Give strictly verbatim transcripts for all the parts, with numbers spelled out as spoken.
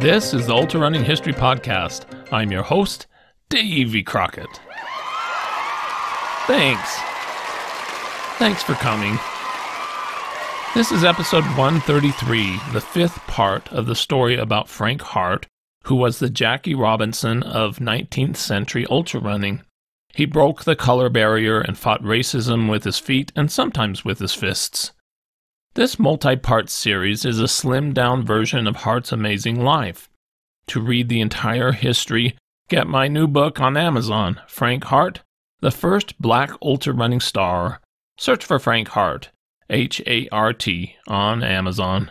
This is the Ultra Running History Podcast. I'm your host, Davey Crockett. Thanks. Thanks for coming. This is episode one thirty-three, the fifth part of the story about Frank Hart, who was the Jackie Robinson of nineteenth century ultra running. He broke the color barrier and fought racism with his feet and sometimes with his fists. This multi-part series is a slimmed-down version of Hart's amazing life. To read the entire history, get my new book on Amazon, Frank Hart, the First Black Ultra-Running Star. Search for Frank Hart, H A R T, on Amazon.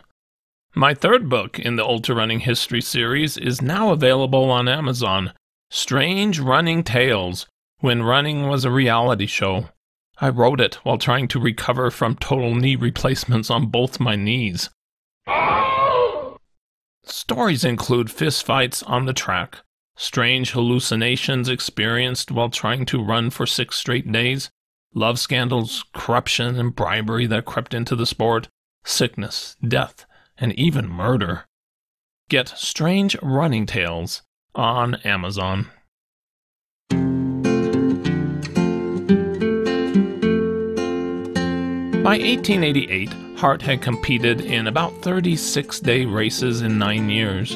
My third book in the Ultra-Running History series is now available on Amazon, Strange Running Tales, When Running Was a Reality Show. I wrote it while trying to recover from total knee replacements on both my knees. Stories include fistfights on the track, strange hallucinations experienced while trying to run for six straight days, love scandals, corruption, and bribery that crept into the sport, sickness, death, and even murder. Get Strange Running Tales on Amazon. By eighteen eighty-eight, Hart had competed in about thirty-six day races in nine years.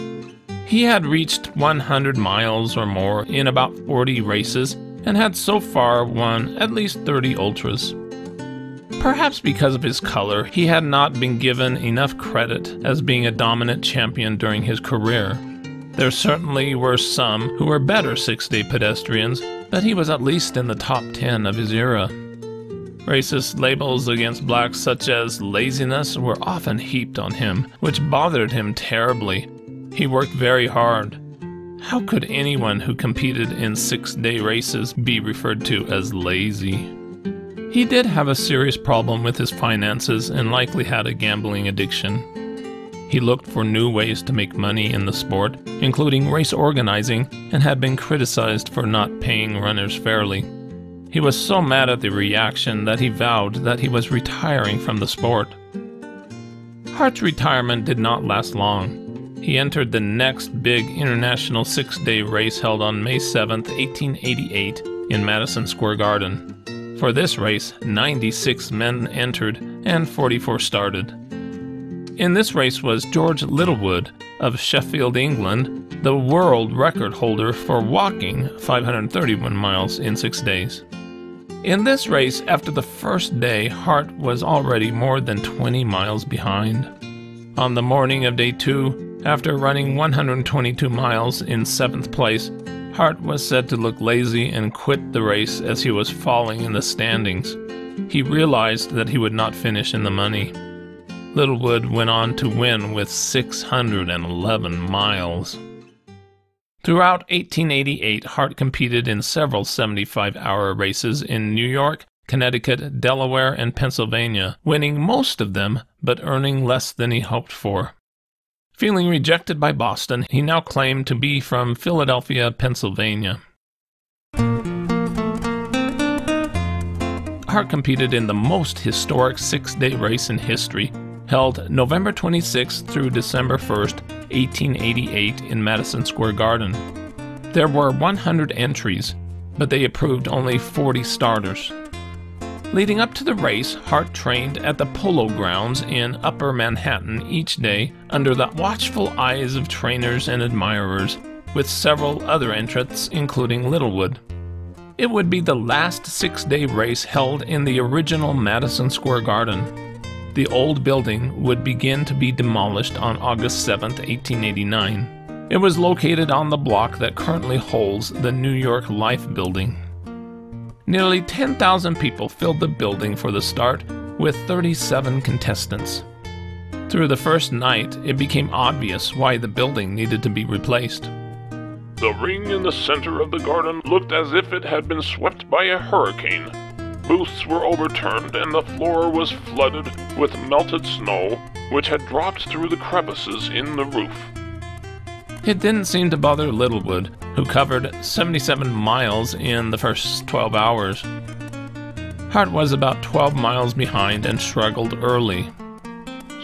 He had reached one hundred miles or more in about forty races and had so far won at least thirty ultras. Perhaps because of his color, he had not been given enough credit as being a dominant champion during his career. There certainly were some who were better six day pedestrians, but he was at least in the top ten of his era. Racist labels against blacks such as laziness were often heaped on him, which bothered him terribly. He worked very hard. How could anyone who competed in six day races be referred to as lazy? He did have a serious problem with his finances and likely had a gambling addiction. He looked for new ways to make money in the sport, including race organizing, and had been criticized for not paying runners fairly. He was so mad at the reaction that he vowed that he was retiring from the sport. Hart's retirement did not last long. He entered the next big international six day race held on May seventh, eighteen eighty-eight in Madison Square Garden. For this race, ninety-six men entered and forty-four started. In this race was George Littlewood of Sheffield, England, the world record holder for walking five hundred thirty-one miles in six days. In this race, after the first day, Hart was already more than twenty miles behind. On the morning of day two, after running one hundred twenty-two miles in seventh place, Hart was said to look lazy and quit the race as he was falling in the standings. He realized that he would not finish in the money. Littlewood went on to win with six hundred eleven miles. Throughout eighteen eighty-eight, Hart competed in several seventy-five hour races in New York, Connecticut, Delaware, and Pennsylvania, winning most of them, but earning less than he hoped for. Feeling rejected by Boston, he now claimed to be from Philadelphia, Pennsylvania. Hart competed in the most historic six day race in history, held November twenty-sixth through December first, eighteen eighty-eight in Madison Square Garden. There were one hundred entries, but they approved only forty starters. Leading up to the race, Hart trained at the Polo Grounds in Upper Manhattan each day under the watchful eyes of trainers and admirers, with several other entrants, including Littlewood. It would be the last six day race held in the original Madison Square Garden. The old building would begin to be demolished on August seventh, eighteen eighty-nine. It was located on the block that currently holds the New York Life Building. Nearly ten thousand people filled the building for the start, with thirty-seven contestants. Through the first night, it became obvious why the building needed to be replaced. The ring in the center of the garden looked as if it had been swept by a hurricane. Booths were overturned and the floor was flooded with melted snow, which had dropped through the crevices in the roof. It didn't seem to bother Littlewood, who covered seventy-seven miles in the first twelve hours. Hart was about twelve miles behind and struggled early.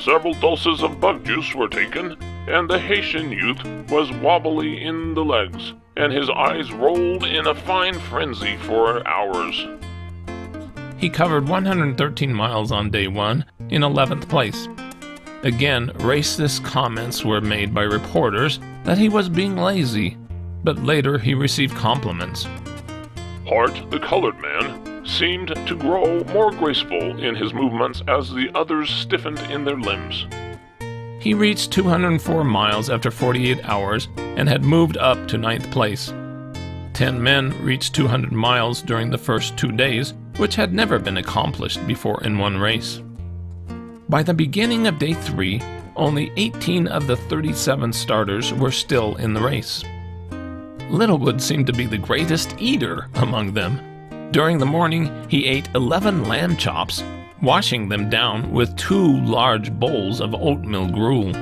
Several doses of bug juice were taken, and the Haitian youth was wobbly in the legs, and his eyes rolled in a fine frenzy for hours. He covered one hundred thirteen miles on day one, in eleventh place. Again, racist comments were made by reporters that he was being lazy, but later he received compliments. Hart, the colored man, seemed to grow more graceful in his movements as the others stiffened in their limbs. He reached two hundred four miles after forty-eight hours and had moved up to ninth place. Ten men reached two hundred miles during the first two days, which had never been accomplished before in one race. By the beginning of day three, only eighteen of the thirty-seven starters were still in the race. Littlewood seemed to be the greatest eater among them. During the morning, he ate eleven lamb chops, washing them down with two large bowls of oatmeal gruel.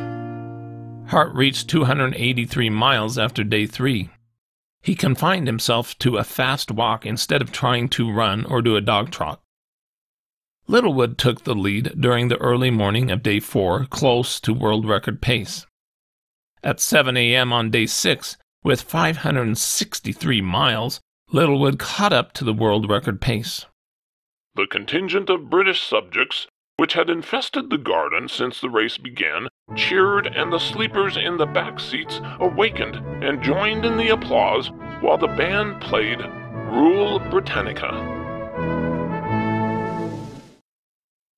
Hart reached two hundred eighty-three miles after day three. He confined himself to a fast walk instead of trying to run or do a dog trot. Littlewood took the lead during the early morning of day four, close to world record pace. At seven a m on day six, with five hundred sixty-three miles, Littlewood caught up to the world record pace. The contingent of British subjects, which had infested the garden since the race began, cheered, and the sleepers in the back seats awakened and joined in the applause while the band played Rule Britannica.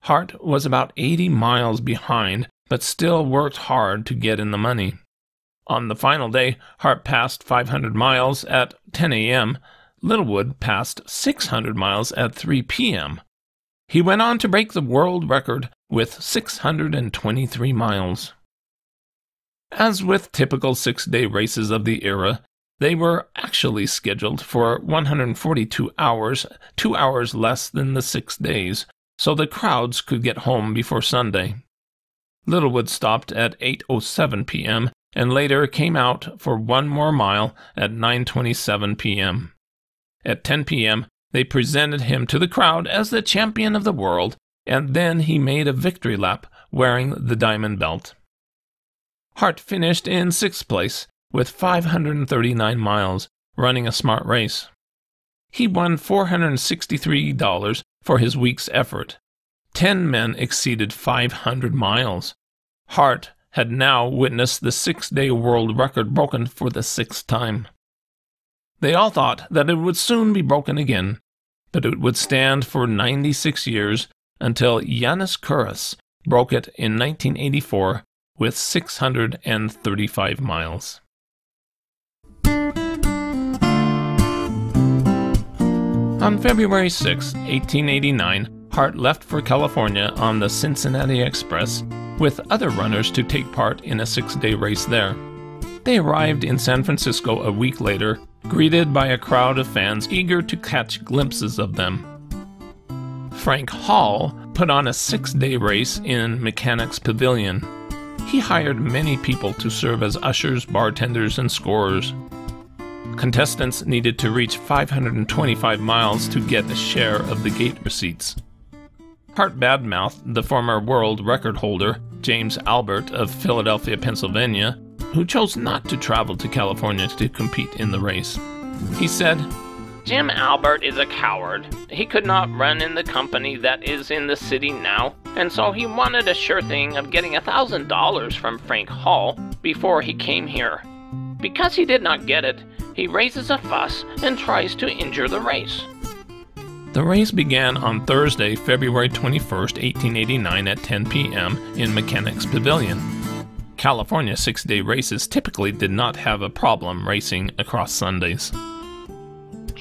Hart was about eighty miles behind, but still worked hard to get in the money. On the final day, Hart passed five hundred miles at ten a m, Littlewood passed six hundred miles at three p m He went on to break the world record with six hundred twenty-three miles. As with typical six-day races of the era, they were actually scheduled for one hundred forty-two hours, two hours less than the six days, so the crowds could get home before Sunday. Littlewood stopped at eight oh seven p m and later came out for one more mile at nine twenty-seven p m At ten p m, they presented him to the crowd as the champion of the world, and then he made a victory lap wearing the diamond belt. Hart finished in sixth place with five hundred thirty-nine miles, running a smart race. He won four hundred sixty-three dollars for his week's effort. Ten men exceeded five hundred miles. Hart had now witnessed the six-day world record broken for the sixth time. They all thought that it would soon be broken again, but it would stand for ninety-six years until Yiannis Kouros broke it in nineteen eighty-four with six hundred thirty-five miles. On February sixth, eighteen eighty-nine, Hart left for California on the Cincinnati Express with other runners to take part in a six-day race there. They arrived in San Francisco a week later, greeted by a crowd of fans eager to catch glimpses of them. Frank Hall put on a six-day race in Mechanics Pavilion. He hired many people to serve as ushers, bartenders, and scorers. Contestants needed to reach five hundred twenty-five miles to get a share of the gate receipts. Hart badmouthed the former world record holder, James Albert of Philadelphia, Pennsylvania, who chose not to travel to California to compete in the race. He said, "Jim Albert is a coward. He could not run in the company that is in the city now, and so he wanted a sure thing of getting a thousand dollars from Frank Hall before he came here. Because he did not get it, he raises a fuss and tries to injure the race." The race began on Thursday, February twenty-first, eighteen eighty-nine at ten p m in Mechanics Pavilion. California six-day races typically did not have a problem racing across Sundays.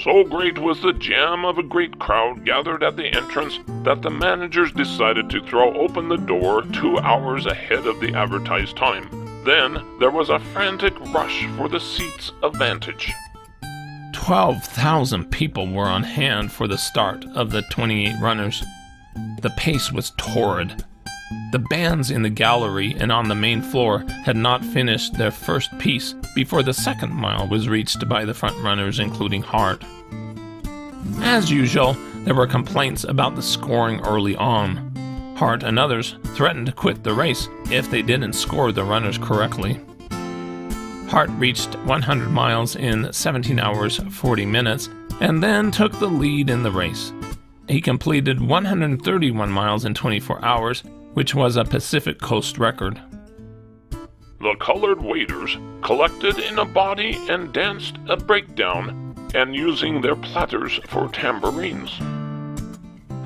So great was the jam of a great crowd gathered at the entrance that the managers decided to throw open the door two hours ahead of the advertised time. Then there was a frantic rush for the seats of vantage. twelve thousand people were on hand for the start of the twenty-eight runners. The pace was torrid. The bands in the gallery and on the main floor had not finished their first piece before the second mile was reached by the front runners, including Hart. As usual, there were complaints about the scoring early on. Hart and others threatened to quit the race if they didn't score the runners correctly. Hart reached one hundred miles in seventeen hours forty minutes and then took the lead in the race. He completed one hundred thirty-one miles in twenty-four hours, which was a Pacific Coast record. The colored waiters collected in a body and danced a breakdown, and using their platters for tambourines.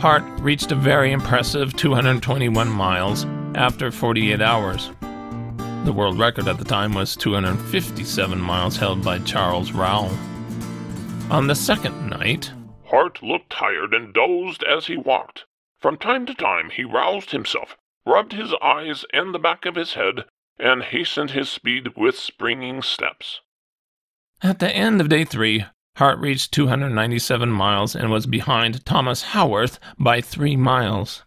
Hart reached a very impressive two hundred twenty-one miles after forty-eight hours. The world record at the time was two hundred fifty-seven miles, held by Charles Rowell. On the second night, Hart looked tired and dozed as he walked. From time to time he roused himself, rubbed his eyes and the back of his head, and hastened his speed with springing steps. At the end of day three, Hart reached two hundred ninety-seven miles and was behind Thomas Howarth by three miles.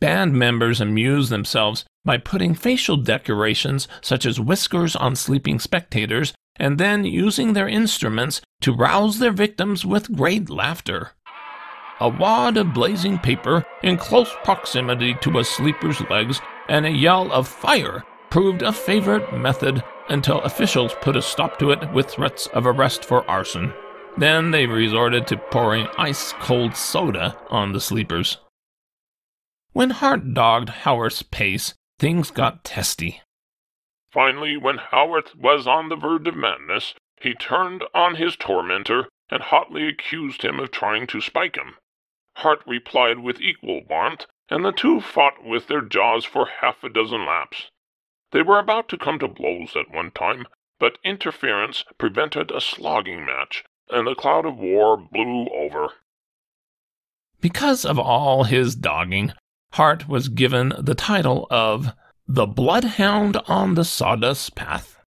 Band members amused themselves by putting facial decorations such as whiskers on sleeping spectators and then using their instruments to rouse their victims with great laughter. A wad of blazing paper in close proximity to a sleeper's legs and a yell of fire proved a favorite method until officials put a stop to it with threats of arrest for arson. Then they resorted to pouring ice-cold soda on the sleepers. When Hart dogged Howarth's pace, things got testy. Finally, when Howarth was on the verge of madness, he turned on his tormentor and hotly accused him of trying to spike him. Hart replied with equal warmth, and the two fought with their jaws for half a dozen laps. They were about to come to blows at one time, but interference prevented a slogging match, and the cloud of war blew over. Because of all his dogging, Hart was given the title of the Bloodhound on the Sawdust Path.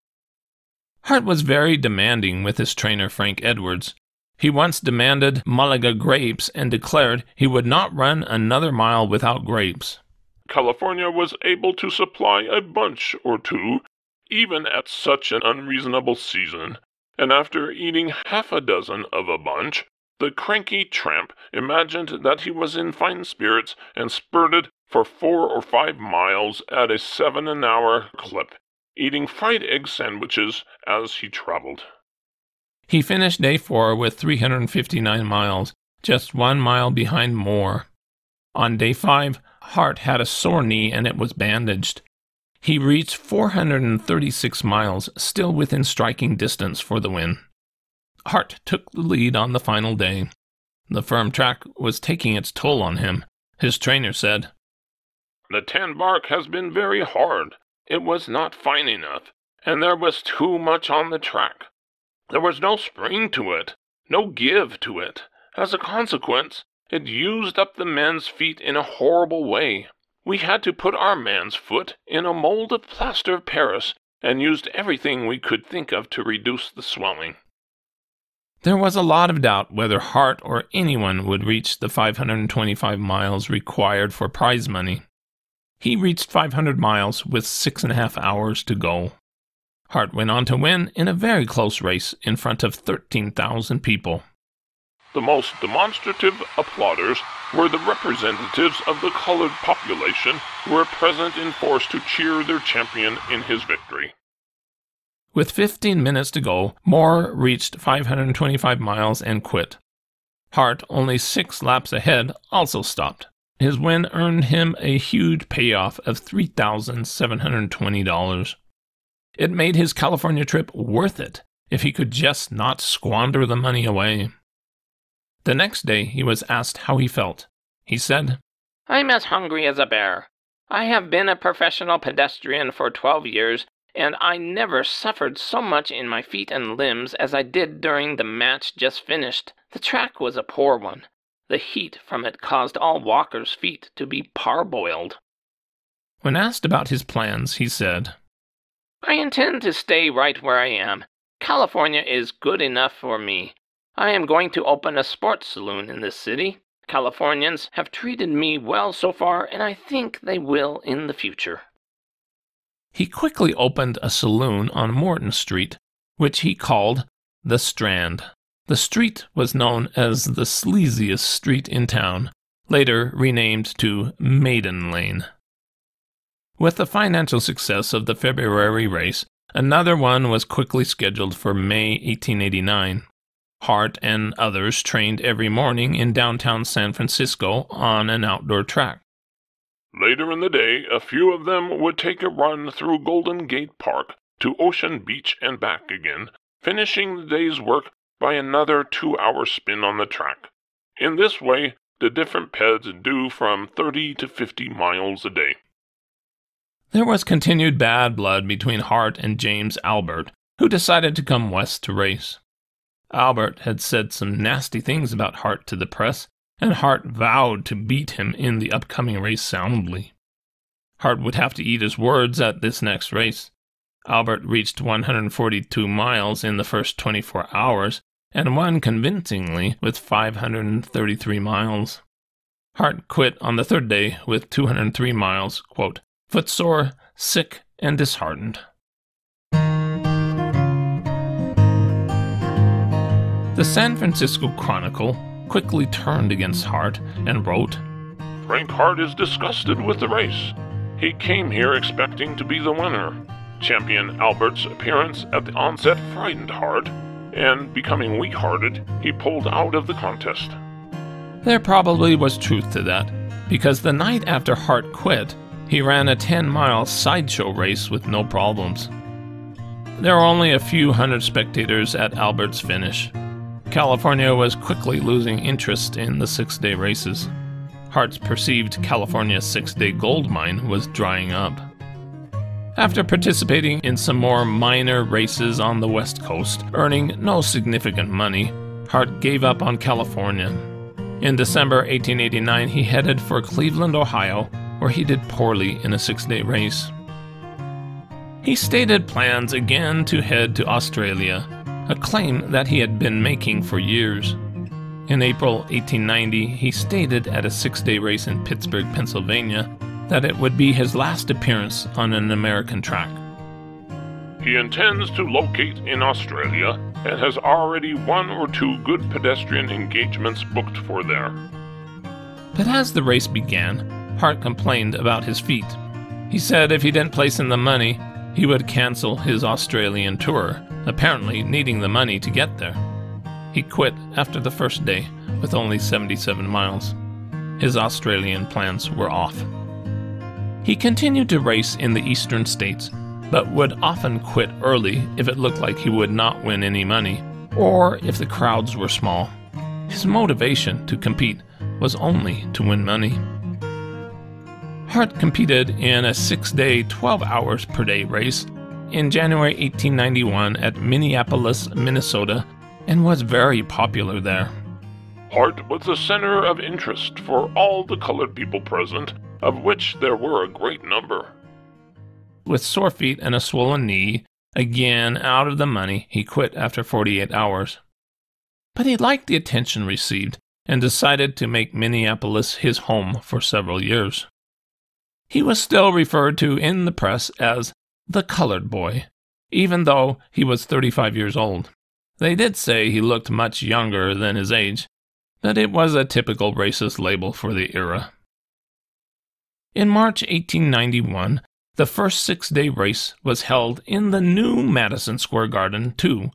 Hart was very demanding with his trainer Frank Edwards. He once demanded Malaga grapes and declared he would not run another mile without grapes. California was able to supply a bunch or two, even at such an unreasonable season, and after eating half a dozen of a bunch, the cranky tramp imagined that he was in fine spirits and spurted for four or five miles at a seven-an-hour clip, eating fried egg sandwiches as he traveled. He finished day four with three hundred fifty-nine miles, just one mile behind Moore. On day five, Hart had a sore knee and it was bandaged. He reached four hundred thirty-six miles, still within striking distance for the win. Hart took the lead on the final day. The firm track was taking its toll on him. His trainer said, "The tan bark has been very hard. It was not fine enough, and there was too much on the track. There was no spring to it, no give to it. As a consequence, it used up the man's feet in a horrible way. We had to put our man's foot in a mold of plaster of Paris and used everything we could think of to reduce the swelling." There was a lot of doubt whether Hart or anyone would reach the five hundred twenty-five miles required for prize money. He reached five hundred miles with six and a half hours to go. Hart went on to win in a very close race in front of thirteen thousand people. The most demonstrative applauders were the representatives of the colored population who were present in force to cheer their champion in his victory. With fifteen minutes to go, Moore reached five hundred twenty-five miles and quit. Hart, only six laps ahead, also stopped. His win earned him a huge payoff of three thousand seven hundred twenty dollars. It made his California trip worth it if he could just not squander the money away. The next day he was asked how he felt. He said, "I'm as hungry as a bear. I have been a professional pedestrian for twelve years, and I never suffered so much in my feet and limbs as I did during the match just finished. The track was a poor one. The heat from it caused all walkers' feet to be parboiled." When asked about his plans, he said, "I intend to stay right where I am. California is good enough for me. I am going to open a sports saloon in this city. Californians have treated me well so far, and I think they will in the future." He quickly opened a saloon on Morton Street, which he called The Strand. The street was known as the sleaziest street in town, later renamed to Maiden Lane. With the financial success of the February race, another one was quickly scheduled for May eighteen eighty-nine. Hart and others trained every morning in downtown San Francisco on an outdoor track. Later in the day, a few of them would take a run through Golden Gate Park to Ocean Beach and back again, finishing the day's work by another two-hour spin on the track. In this way, the different peds do from thirty to fifty miles a day. There was continued bad blood between Hart and James Albert, who decided to come west to race. Albert had said some nasty things about Hart to the press, and Hart vowed to beat him in the upcoming race soundly. Hart would have to eat his words at this next race. Albert reached one hundred forty-two miles in the first twenty-four hours, and won convincingly with five hundred thirty-three miles. Hart quit on the third day with two hundred three miles, quote, footsore, sick, and disheartened. The San Francisco Chronicle quickly turned against Hart and wrote, Frank Hart is disgusted with the race. He came here expecting to be the winner. Champion Albert's appearance at the onset frightened Hart, and becoming weak-hearted, he pulled out of the contest. There probably was truth to that, because the night after Hart quit, he ran a ten-mile sideshow race with no problems. There were only a few hundred spectators at Albert's finish. California was quickly losing interest in the six-day races. Hart's perceived California six-day gold mine was drying up. After participating in some more minor races on the West Coast, earning no significant money, Hart gave up on California. In December eighteen eighty-nine, he headed for Cleveland, Ohio, where he did poorly in a six-day race. He stated plans again to head to Australia, a claim that he had been making for years. In April eighteen ninety, he stated at a six-day race in Pittsburgh, Pennsylvania, that it would be his last appearance on an American track. He intends to locate in Australia and has already one or two good pedestrian engagements booked for there. But as the race began, Hart complained about his feet. He said if he didn't place in the money, he would cancel his Australian tour, apparently needing the money to get there. He quit after the first day with only seventy-seven miles. His Australian plans were off. He continued to race in the eastern states, but would often quit early if it looked like he would not win any money, or if the crowds were small. His motivation to compete was only to win money. Hart competed in a six-day, twelve hours per day race in January eighteen ninety-one at Minneapolis, Minnesota, and was very popular there. Hart was the center of interest for all the colored people present, of which there were a great number. With sore feet and a swollen knee, again out of the money, he quit after forty-eight hours. But he liked the attention received and decided to make Minneapolis his home for several years. He was still referred to in the press as the colored boy, even though he was thirty-five years old. They did say he looked much younger than his age, but it was a typical racist label for the era. In March eighteen ninety-one, the first six-day race was held in the new Madison Square Garden, too,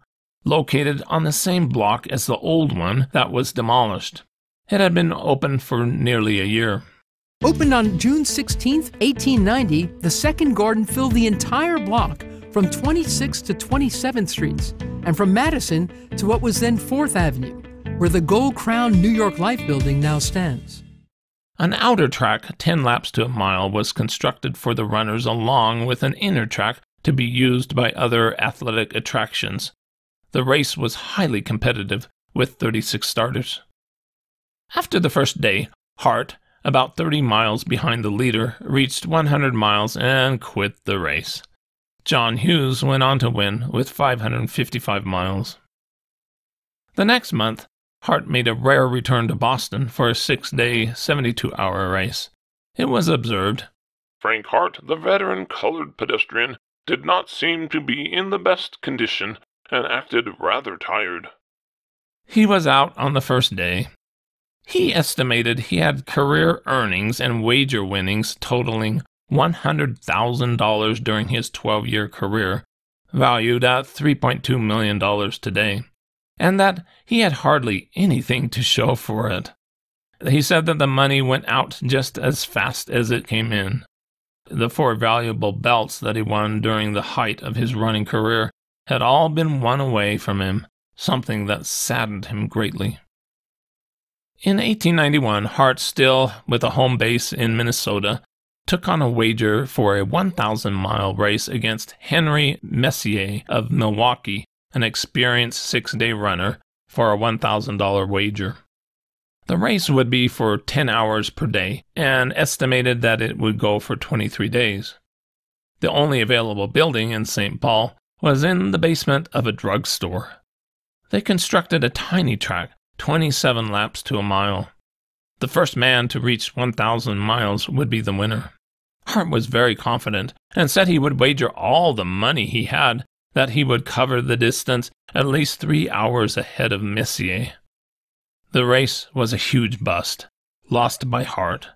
located on the same block as the old one that was demolished. It had been open for nearly a year. Opened on June sixteenth, eighteen ninety, the second garden filled the entire block from twenty-sixth to twenty-seventh Streets and from Madison to what was then fourth Avenue, where the gold-crowned New York Life Building now stands. An outer track, ten laps to a mile, was constructed for the runners along with an inner track to be used by other athletic attractions. The race was highly competitive with thirty-six starters. After the first day, Hart, about thirty miles behind the leader, reached one hundred miles and quit the race. John Hughes went on to win with five hundred fifty-five miles. The next month, Hart made a rare return to Boston for a six-day, seventy-two-hour race. It was observed, Frank Hart, the veteran colored pedestrian, did not seem to be in the best condition and acted rather tired. He was out on the first day. He estimated he had career earnings and wager winnings totaling one hundred thousand dollars during his twelve-year career, valued at three point two million dollars today, and that he had hardly anything to show for it. He said that the money went out just as fast as it came in. The four valuable belts that he won during the height of his running career had all been won away from him, something that saddened him greatly. In eighteen ninety-one, Hart, still with a home base in Minnesota, took on a wager for a one thousand mile race against Henry Messier of Milwaukee, an experienced six-day runner, for a one thousand dollar wager. The race would be for ten hours per day, and estimated that it would go for twenty-three days. The only available building in Saint Paul was in the basement of a drugstore. They constructed a tiny track, twenty-seven laps to a mile. The first man to reach one thousand miles would be the winner. Hart was very confident and said he would wager all the money he had that he would cover the distance at least three hours ahead of Messier. The race was a huge bust, lost by Hart.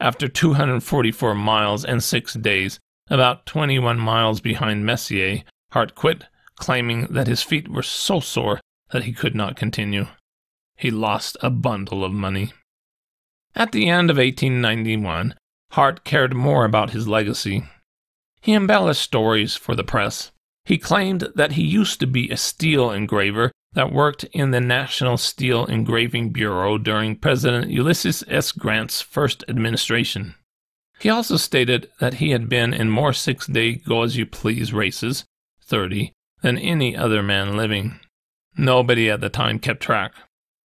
After two hundred forty-four miles and six days, about twenty-one miles behind Messier, Hart quit, claiming that his feet were so sore that he could not continue. He lost a bundle of money. At the end of eighteen ninety-one, Hart cared more about his legacy. He embellished stories for the press. He claimed that he used to be a steel engraver that worked in the National Steel Engraving Bureau during President Ulysses S. Grant's first administration. He also stated that he had been in more six-day go-as-you-please races, thirty, than any other man living. Nobody at the time kept track.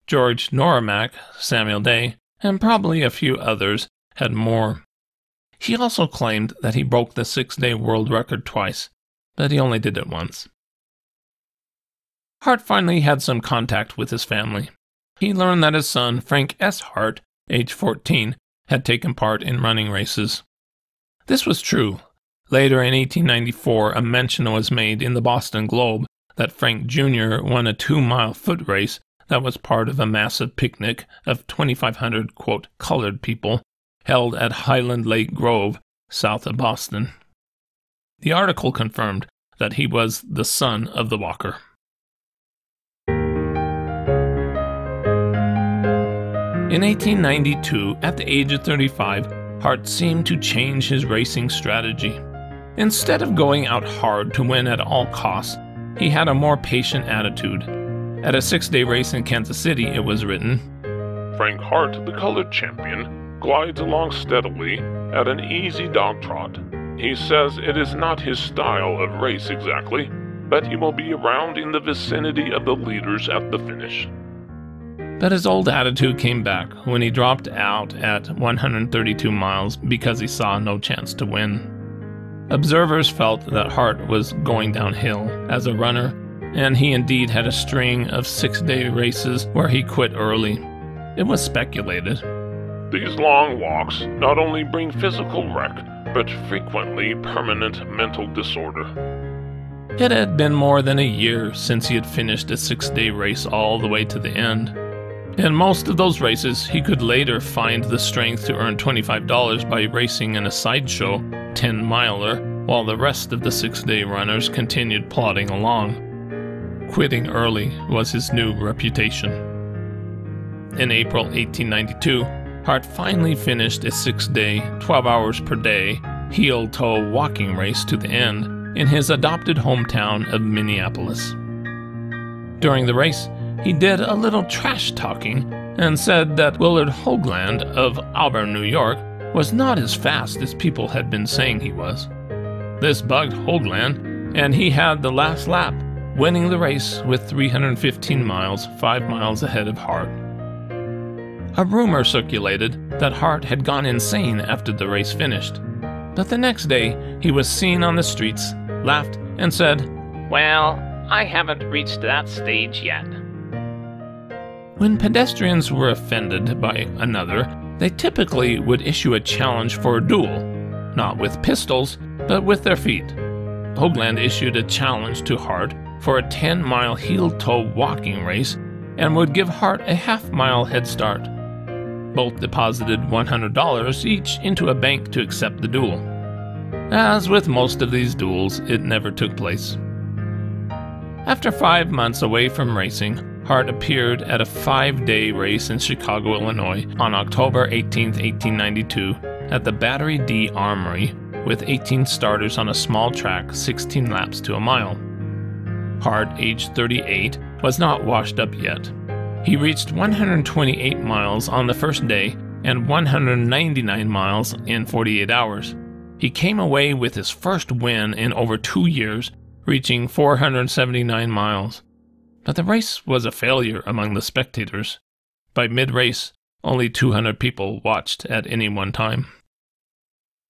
George Norrmann, Samuel Day, and probably a few others had more. He also claimed that he broke the six-day world record twice, but he only did it once. Hart finally had some contact with his family. He learned that his son, Frank S. Hart, age fourteen, had taken part in running races. This was true. Later in eighteen ninety-four, a mention was made in the Boston Globe that Frank Junior won a two-mile foot race that was part of a massive picnic of twenty-five hundred, quote, colored people held at Highland Lake Grove, south of Boston. The article confirmed that he was the son of the walker. In eighteen ninety-two, at the age of thirty-five, Hart seemed to change his racing strategy. Instead of going out hard to win at all costs, he had a more patient attitude. At a six-day race in Kansas City, it was written, "Frank Hart, the colored champion, glides along steadily at an easy dog trot. He says it is not his style of race exactly, but he will be around in the vicinity of the leaders at the finish." But his old attitude came back when he dropped out at one hundred thirty-two miles because he saw no chance to win. Observers felt that Hart was going downhill as a runner, and he indeed had a string of six-day races where he quit early. It was speculated, "These long walks not only bring physical wreck, but frequently permanent mental disorder." It had been more than a year since he had finished a six-day race all the way to the end. In most of those races, he could later find the strength to earn twenty-five dollars by racing in a sideshow ten-miler, while the rest of the six-day runners continued plodding along. Quitting early was his new reputation. In April eighteen ninety-two, Hart finally finished a six-day, twelve hours per day, heel-toe walking race to the end in his adopted hometown of Minneapolis. During the race, he did a little trash-talking and said that Willard Hoagland of Auburn, New York, was not as fast as people had been saying he was. This bugged Hoagland, and he had the last lap, winning the race with three hundred fifteen miles, five miles ahead of Hart. A rumor circulated that Hart had gone insane after the race finished, but the next day he was seen on the streets, laughed, and said, "Well, I haven't reached that stage yet." When pedestrians were offended by another, they typically would issue a challenge for a duel, not with pistols, but with their feet. Hoagland issued a challenge to Hart for a ten-mile heel-toe walking race and would give Hart a half-mile head start. Both deposited one hundred dollars each into a bank to accept the duel. As with most of these duels, it never took place. After five months away from racing, Hart appeared at a five-day race in Chicago, Illinois on October eighteenth, eighteen ninety-two at the Battery D Armory with eighteen starters on a small track sixteen laps to a mile. Hart, aged thirty-eight, was not washed up yet. He reached one hundred twenty-eight miles on the first day and one hundred ninety-nine miles in forty-eight hours. He came away with his first win in over two years, reaching four hundred seventy-nine miles. But the race was a failure among the spectators. By mid-race, only two hundred people watched at any one time.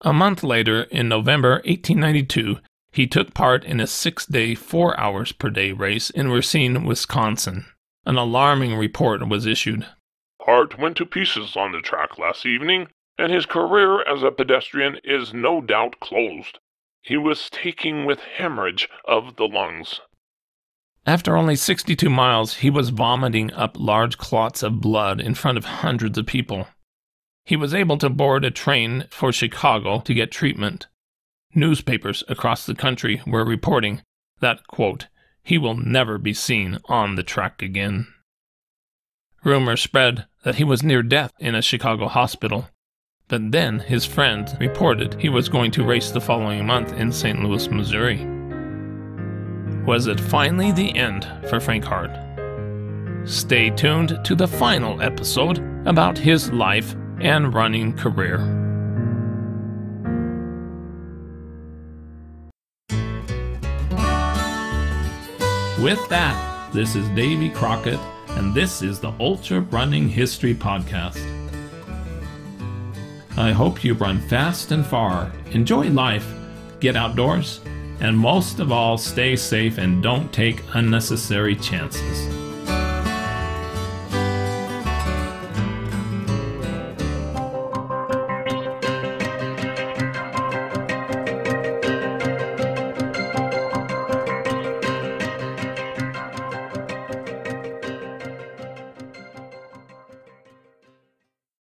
A month later, in November eighteen ninety-two, he took part in a six-day, four-hours-per-day race in Racine, Wisconsin. An alarming report was issued. Hart went to pieces on the track last evening, and his career as a pedestrian is no doubt closed. He was taken with hemorrhage of the lungs. After only sixty-two miles, he was vomiting up large clots of blood in front of hundreds of people. He was able to board a train for Chicago to get treatment. Newspapers across the country were reporting that, quote, "He will never be seen on the track again." Rumor spread that he was near death in a Chicago hospital, but then his friend reported he was going to race the following month in Saint Louis, Missouri. Was it finally the end for Frank Hart? Stay tuned to the final episode about his life and running career. With that, this is Davey Crockett, and this is the Ultra Running History Podcast. I hope you run fast and far, enjoy life, get outdoors, and most of all, stay safe and don't take unnecessary chances.